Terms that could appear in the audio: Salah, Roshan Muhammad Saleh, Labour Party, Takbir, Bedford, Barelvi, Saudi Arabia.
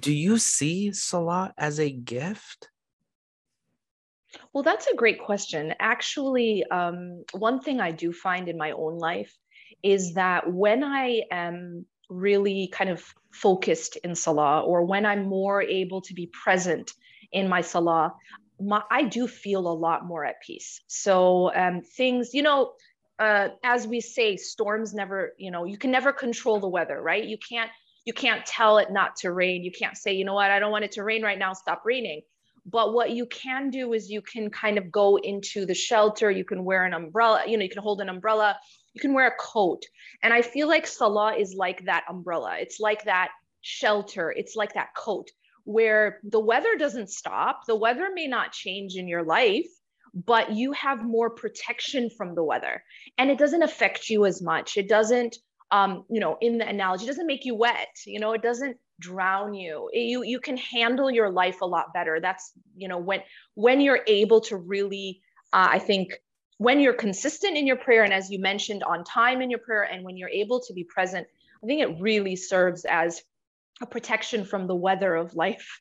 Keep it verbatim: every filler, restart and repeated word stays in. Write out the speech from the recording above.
Do you see Salah as a gift? Well, that's a great question. Actually, um, one thing I do find in my own life is that when I am really kind of focused in Salah, or when I'm more able to be present in my Salah, my, I do feel a lot more at peace. So um, things, you know, uh, as we say, storms never, you know, you can never control the weather, right? You can't, you can't tell it not to rain. You can't say, you know what, I don't want it to rain right now, stop raining. But what you can do is you can kind of go into the shelter, you can wear an umbrella, you know, you can hold an umbrella, you can wear a coat. And I feel like Salah is like that umbrella. It's like that shelter. It's like that coat where the weather doesn't stop. The weather may not change in your life, but you have more protection from the weather. And it doesn't affect you as much. It doesn't, um, you know, in the analogy, it doesn't make you wet, you know, it doesn't drown you. You, you can handle your life a lot better. That's, you know, when, when you're able to really, uh, I think, when you're consistent in your prayer, and as you mentioned, on time in your prayer, and when you're able to be present, I think it really serves as a protection from the weather of life.